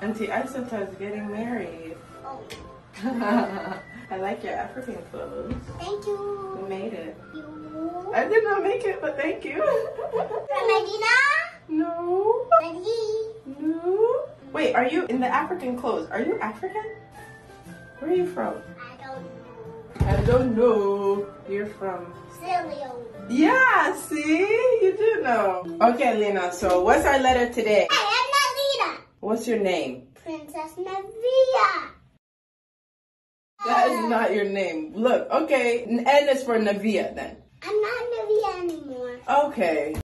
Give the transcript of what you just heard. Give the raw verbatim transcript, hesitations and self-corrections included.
Auntie Isata is getting married. Oh. I like your African clothes. Thank you. You made it. You. I did not make it, but thank you. Medina? No. Medina? No. Wait, are you in the African clothes? Are you African? Where are you from? I don't know. I don't know. You're from? Sierra Leone. Yeah, see? You do know. Okay, Lena, so what's our letter today? I am Navia. What's your name? Princess Navia. That is not your name. Look, okay, N is for Navia then. I'm not Navia anymore. Okay.